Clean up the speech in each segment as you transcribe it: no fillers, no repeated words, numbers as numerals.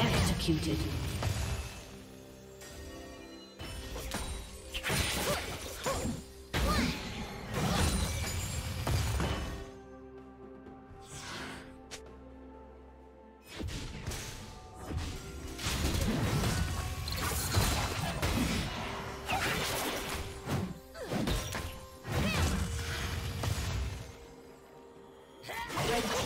Executed. Let's go.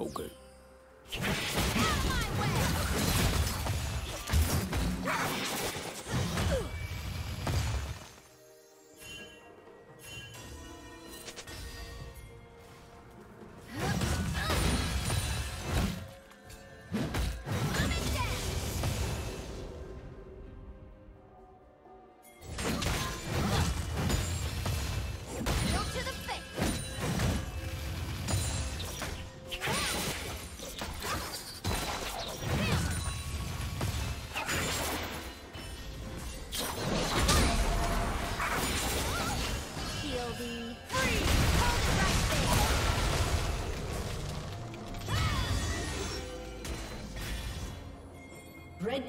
Mogul. Red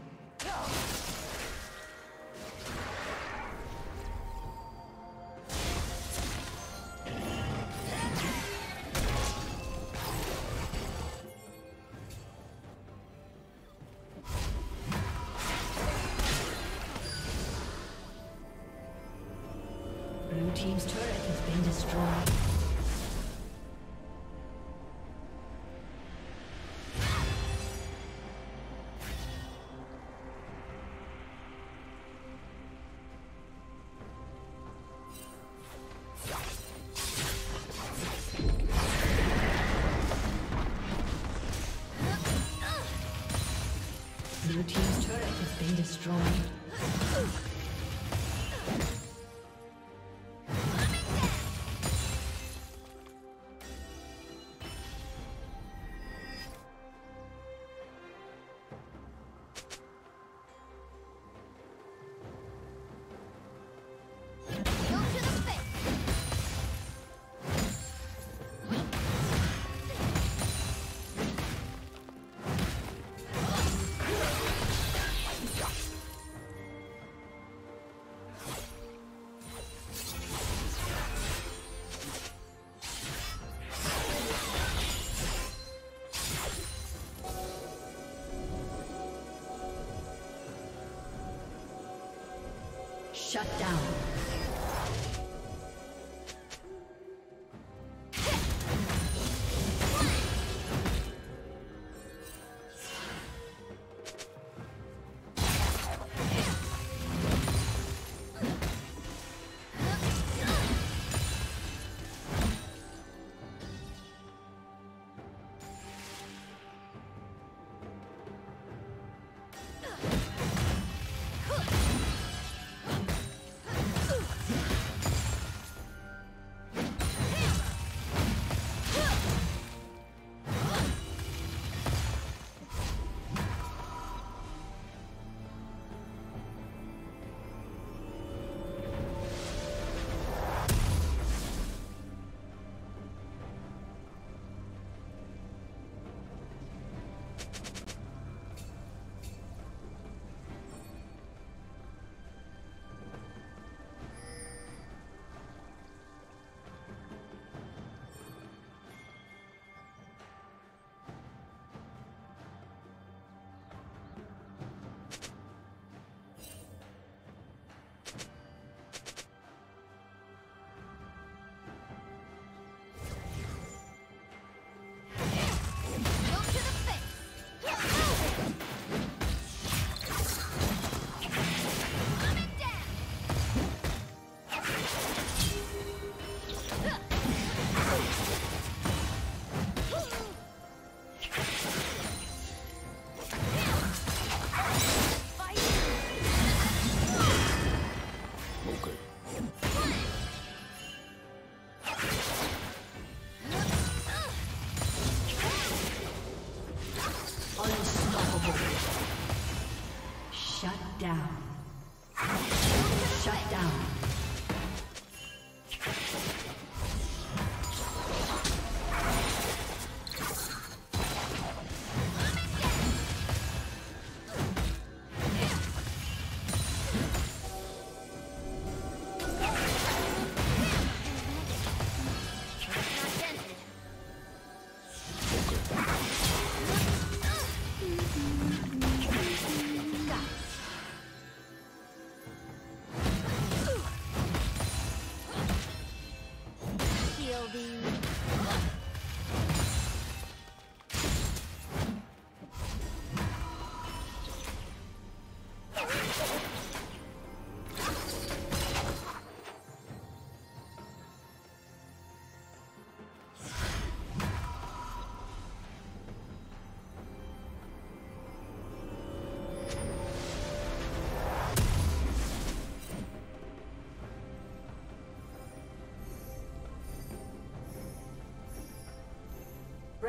Blue Team's turret has been destroyed. Your team's turret has been destroyed. Shut down.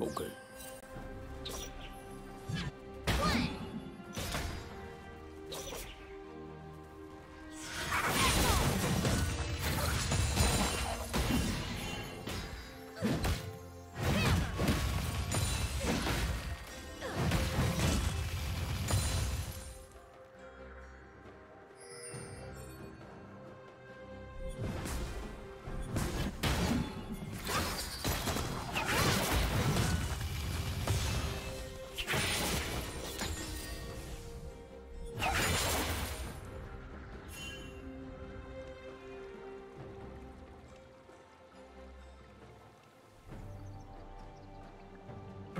Okay.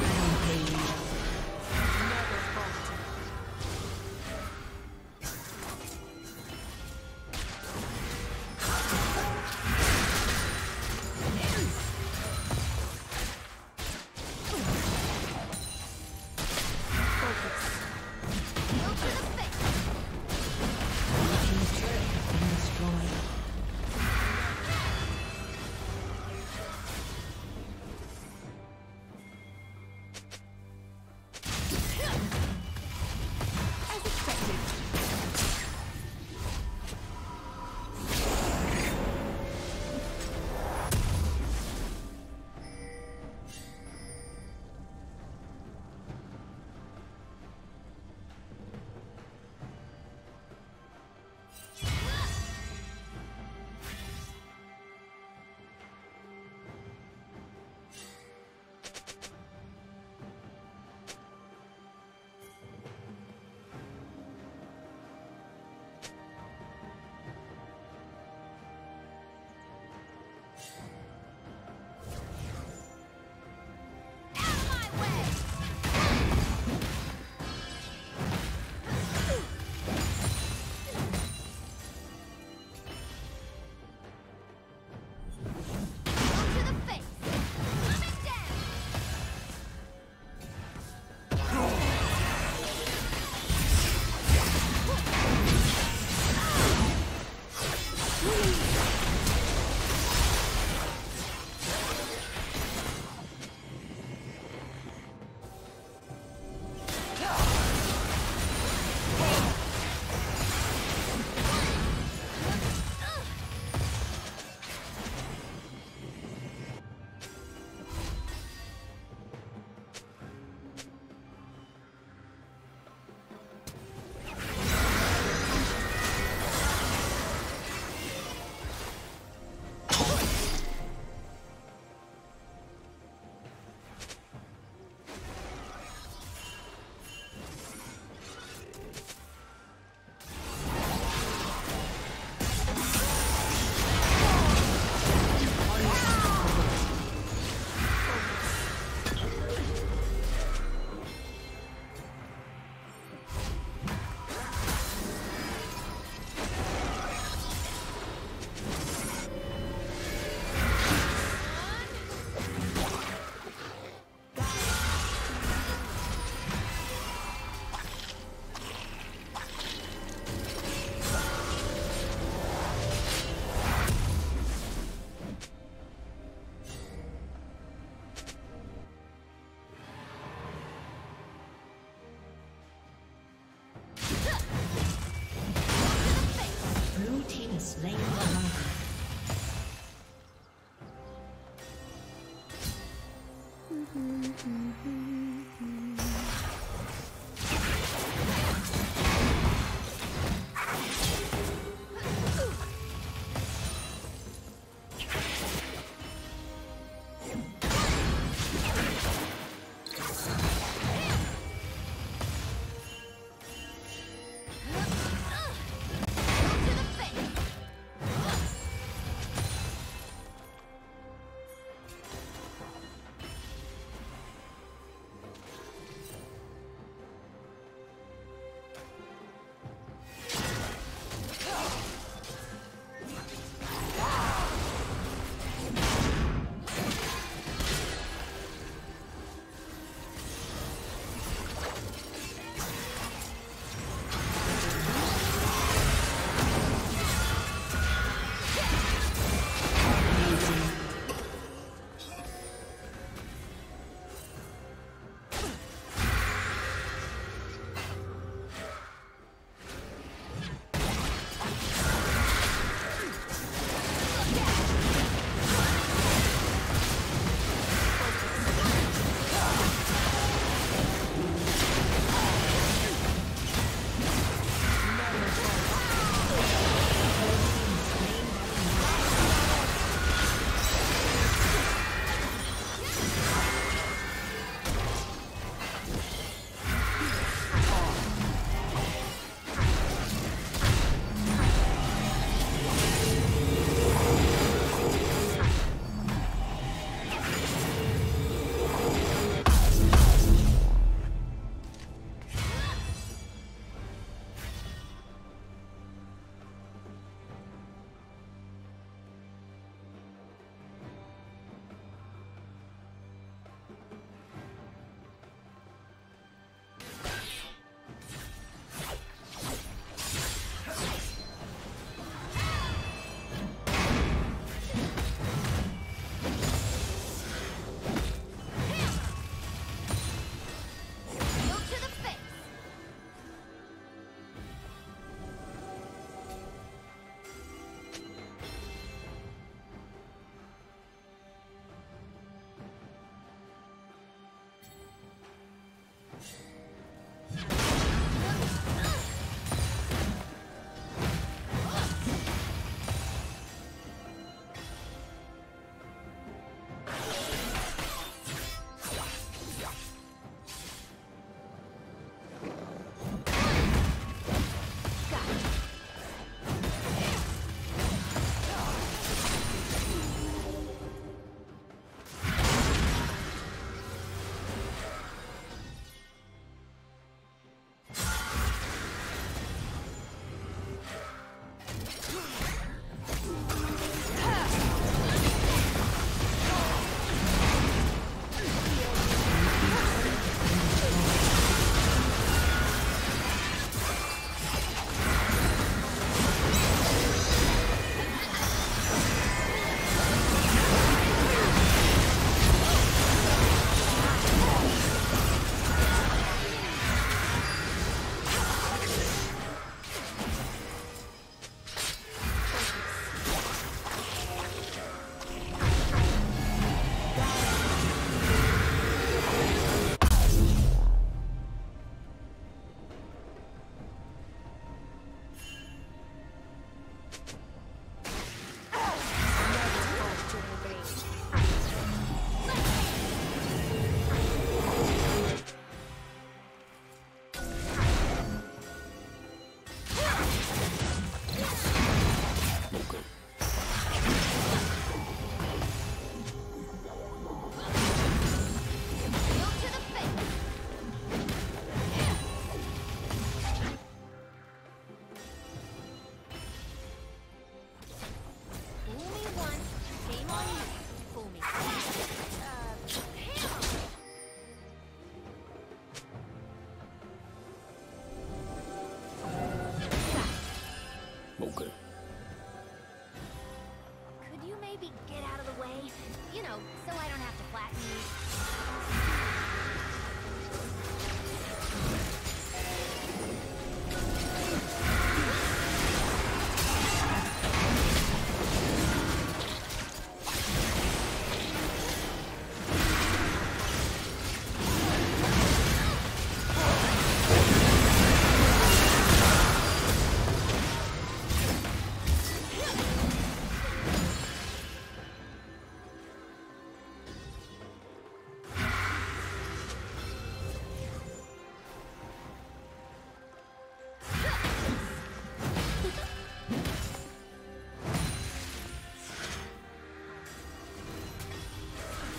Rampage.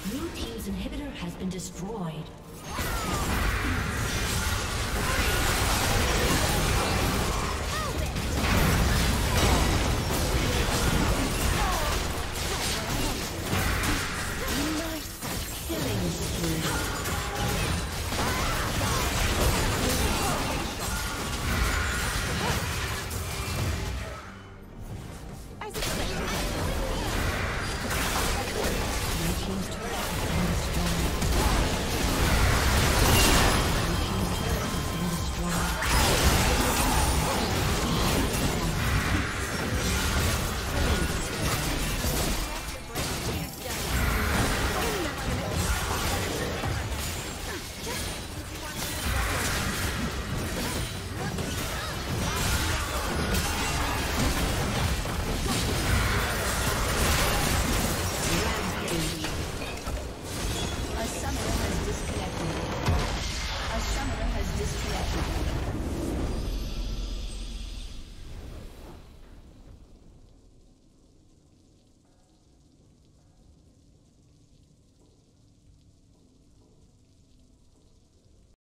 Blue team's inhibitor has been destroyed. Team's turret